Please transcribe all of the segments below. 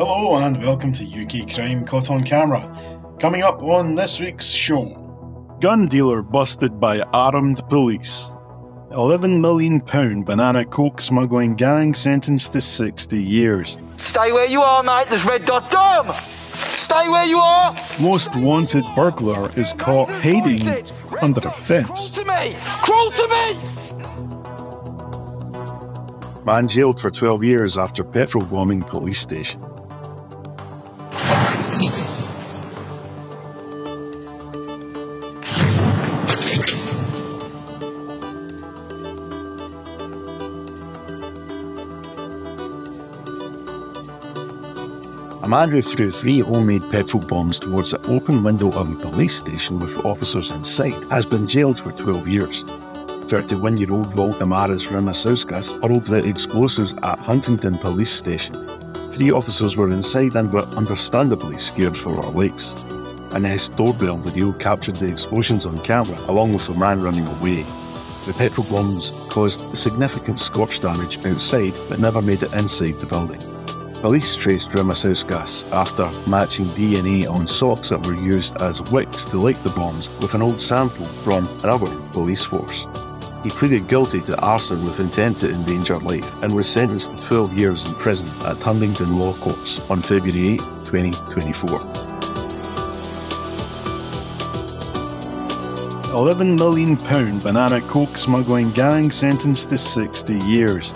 Hello and welcome to UK Crime Caught on Camera. Coming up on this week's show: gun dealer busted by armed police, £11 million banana coke smuggling gang sentenced to 60 years. Stay where you are, mate, there's red dot. Damn! Stay where you are! Most wanted burglar is caught hiding under a fence. Crawl to me! Crawl to me! Man jailed for 12 years after petrol bombing police station. A man who threw 3 homemade petrol bombs towards an open window of a police station with officers inside has been jailed for 12 years. 31-year-old Valdemaras Rimasauskas hurled the explosives at Huntington Police Station. 3 officers were inside and were understandably scared for their lives. A Nest doorbell video captured the explosions on camera, along with a man running away. The petrol bombs caused significant scorch damage outside but never made it inside the building. Police traced Rimasauskas after matching DNA on socks that were used as wicks to light the bombs with an old sample from another police force. He pleaded guilty to arson with intent to endanger life and was sentenced to 12 years in prison at Huntington Law Courts on February 8, 2024. £11 million banana coke smuggling gang sentenced to 60 years.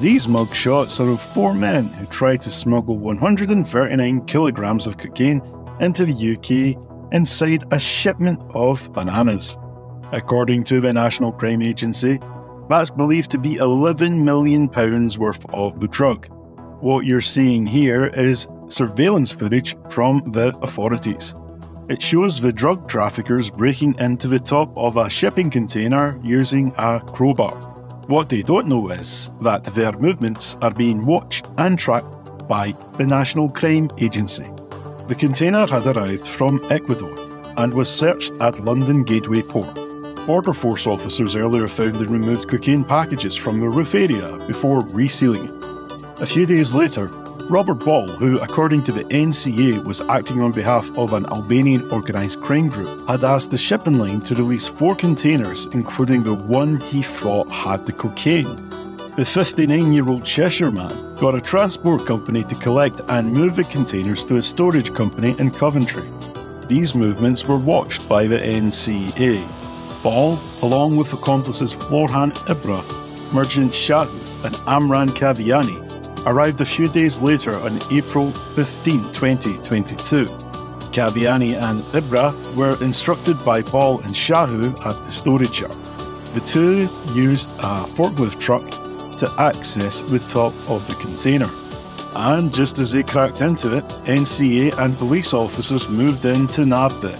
These mugshots are of 4 men who tried to smuggle 139 kilograms of cocaine into the UK inside a shipment of bananas. According to the National Crime Agency, that's believed to be £11 million worth of the drug. What you're seeing here is surveillance footage from the authorities. It shows the drug traffickers breaking into the top of a shipping container using a crowbar. What they don't know is that their movements are being watched and tracked by the National Crime Agency. The container had arrived from Ecuador and was searched at London Gateway Port. Border Force officers earlier found and removed cocaine packages from the roof area before resealing it. A few days later, Robert Ball, who according to the NCA was acting on behalf of an Albanian organised crime group, had asked the shipping line to release 4 containers, including the one he thought had the cocaine. The 59-year-old Cheshire man got a transport company to collect and move the containers to a storage company in Coventry. These movements were watched by the NCA. Ball, along with accomplices Florjan Ibra, Merjen Shaqiu and Amran Kaviani, arrived a few days later on April 15, 2022. Kaviani and Ibra were instructed by Ball and Shaqiu at the storage yard. The two used a forklift truck to access the top of the container. And just as they cracked into it, NCA and police officers moved in to nab them.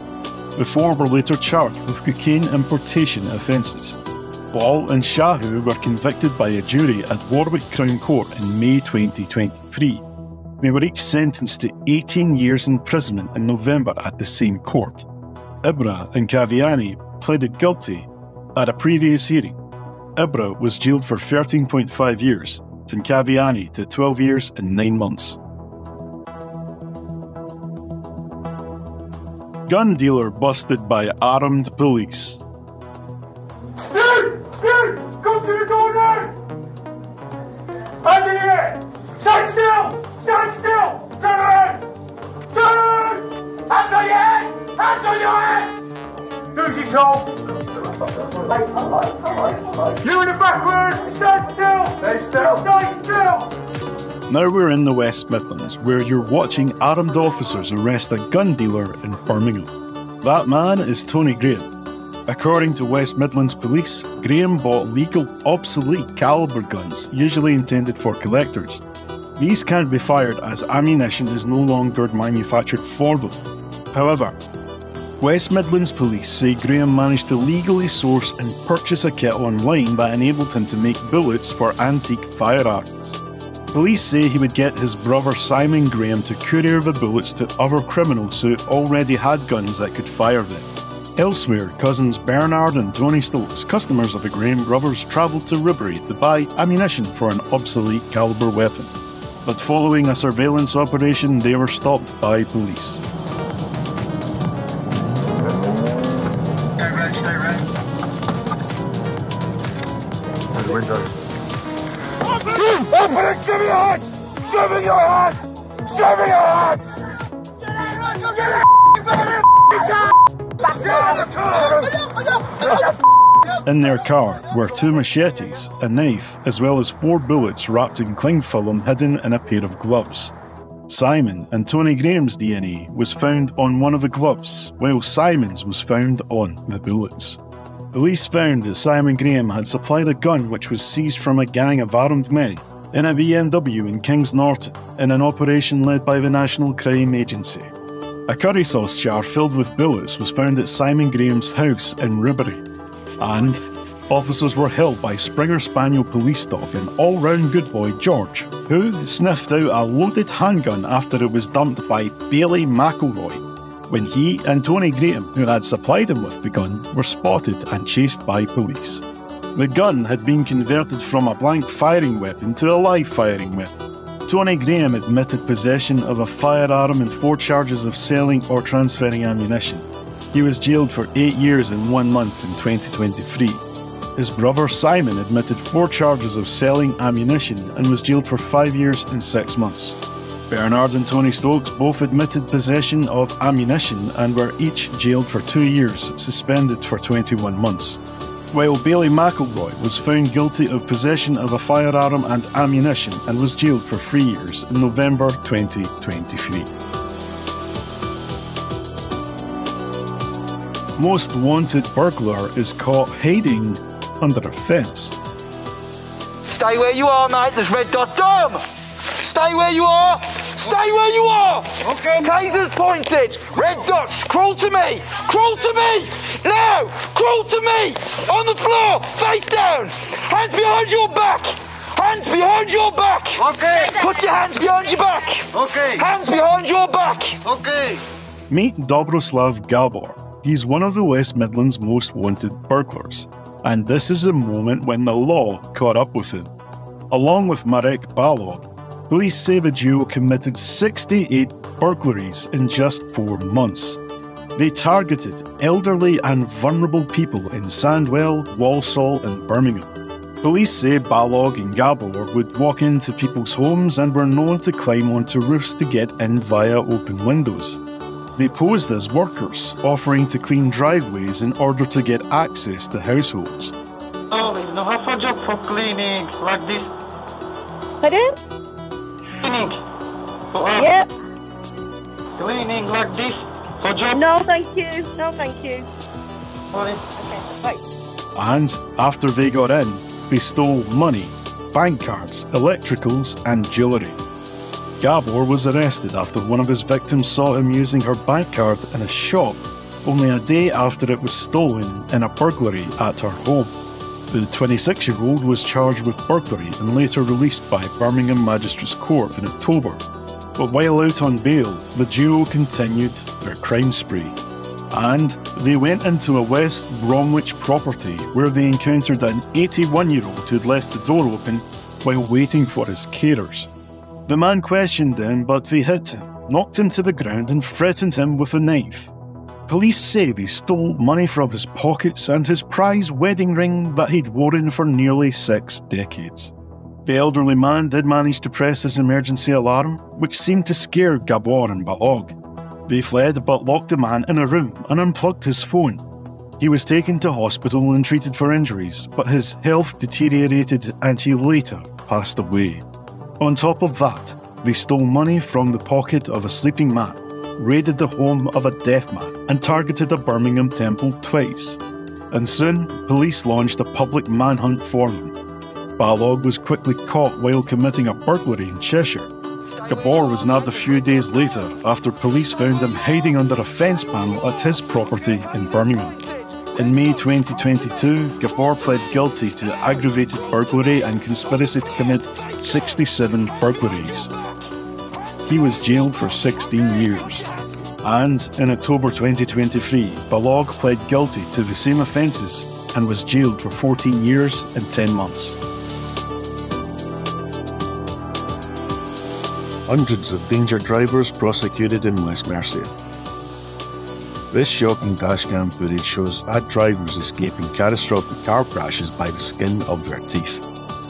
The 4 were later charged with cocaine importation offences. Ball and Shaqiu were convicted by a jury at Warwick Crown Court in May 2023. They were each sentenced to 18 years imprisonment in November at the same court. Ibra and Kaviani pleaded guilty at a previous hearing. Ibra was jailed for 13.5 years and Kaviani to 12 years and 9 months. Gun dealer busted by armed police. You in the backwards! Stand still! Stay still! Stay still! Now we're in the West Midlands, where you're watching armed officers arrest a gun dealer in Birmingham. That man is Tony Graham. According to West Midlands Police, Graham bought legal, obsolete calibre guns, usually intended for collectors. These can't be fired as ammunition is no longer manufactured for them. However, West Midlands Police say Graham managed to legally source and purchase a kit online that enabled him to make bullets for antique firearms. Police say he would get his brother Simon Graham to courier the bullets to other criminals who already had guns that could fire them. Elsewhere, cousins Bernard and Tony Stokes, customers of the Graham brothers, travelled to Rubery to buy ammunition for an obsolete calibre weapon. but following a surveillance operation, they were stopped by police. In their car were two machetes, a knife, as well as four bullets wrapped in cling film hidden in a pair of gloves. Simon and Tony Graham's DNA was found on one of the gloves, while Simon's was found on the bullets. Police found that Simon Graham had supplied a gun which was seized from a gang of armed men in a BMW in Kings Norton in an operation led by the National Crime Agency. A curry sauce jar filled with bullets was found at Simon Graham's house in Rubery, and officers were held by Springer Spaniel police dog and all-round good boy George, who sniffed out a loaded handgun after it was dumped by Bailey McElroy, when he and Tony Graham, who had supplied him with the gun, were spotted and chased by police. The gun had been converted from a blank firing weapon to a live firing weapon. Tony Graham admitted possession of a firearm and 4 charges of selling or transferring ammunition. He was jailed for 8 years and 1 month in 2023. His brother Simon admitted 4 charges of selling ammunition and was jailed for 5 years and 6 months. Bernard and Tony Stokes both admitted possession of ammunition and were each jailed for 2 years, suspended for 21 months. While Bailey McElroy was found guilty of possession of a firearm and ammunition and was jailed for 3 years in November 2023. Most wanted burglar is caught hiding under a fence. Stay where you are, mate, there's red dot. Dumb! Stay where you are! Stay where you are! Okay. Taser's pointed! Red dots! Crawl to me! Crawl to me! Now! Crawl to me! On the floor! Face down! Hands behind your back! Hands behind your back! Okay! Put your hands behind your back! Okay! Hands behind your back! Okay! Meet Dobroslav Gabor. He's one of the West Midlands' most wanted burglars. And this is the moment when the law caught up with him. Along with Marek Balog, police say the duo committed 68 burglaries in just 4 months. They targeted elderly and vulnerable people in Sandwell, Walsall and Birmingham. Police say Balog and Gabor would walk into people's homes and were known to climb onto roofs to get in via open windows. They posed as workers, offering to clean driveways in order to get access to households. Oh, no, I have a job for cleaning like this. Pardon? Yep. Cleaning like this for job? No, thank you. No, thank you. Sorry. Okay, right. And after they got in, they stole money, bank cards, electricals, and jewellery. Gabor was arrested after one of his victims saw him using her bank card in a shop, only a day after it was stolen in a burglary at her home. The 26-year-old was charged with burglary and later released by Birmingham Magistrates Court in October. But while out on bail, the duo continued their crime spree. And they went into a West Bromwich property where they encountered an 81-year-old who'd left the door open while waiting for his carers. The man questioned them, but they hit him, knocked him to the ground and threatened him with a knife. Police say they stole money from his pockets and his prize wedding ring that he'd worn for nearly 6 decades. The elderly man did manage to press his emergency alarm, which seemed to scare Gabor and Balog. They fled but locked the man in a room and unplugged his phone. He was taken to hospital and treated for injuries, but his health deteriorated and he later passed away. On top of that, they stole money from the pocket of a sleeping man, raided the home of a deaf man and targeted a Birmingham temple twice. And soon, police launched a public manhunt for them. Balog was quickly caught while committing a burglary in Cheshire. Gabor was nabbed a few days later after police found him hiding under a fence panel at his property in Birmingham. In May 2022, Gabor pled guilty to aggravated burglary and conspiracy to commit 67 burglaries. He was jailed for 16 years. And in October 2023, Balog pled guilty to the same offences and was jailed for 14 years and 10 months. hundreds of dangered drivers prosecuted in West Mercia. This shocking dashcam footage shows ad drivers escaping catastrophic car crashes by the skin of their teeth.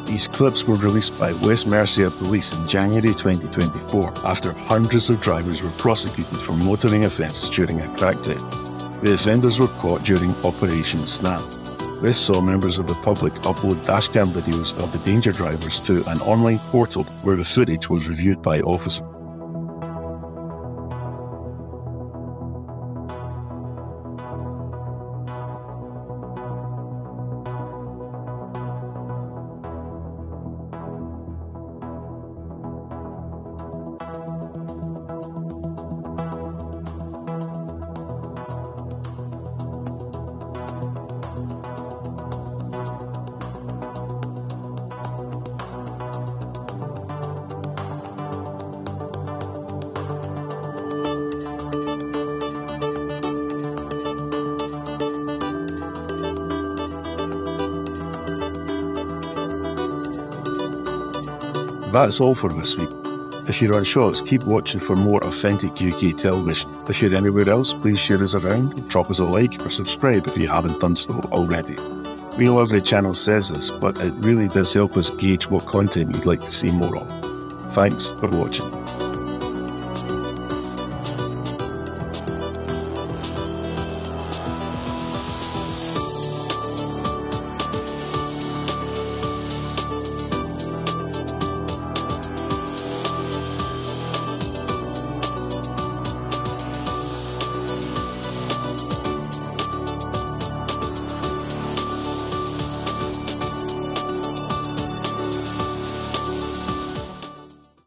These clips were released by West Mercia Police in January 2024 after hundreds of drivers were prosecuted for motoring offences during a crackdown. The offenders were caught during Operation Snap. This saw members of the public upload dashcam videos of the danger drivers to an online portal where the footage was reviewed by officers. That's all for this week. If you're on shots, keep watching for more authentic UK television. If you're anywhere else, please share us around, drop us a like or subscribe if you haven't done so already. We know every channel says this, but it really does help us gauge what content you'd like to see more of. Thanks for watching.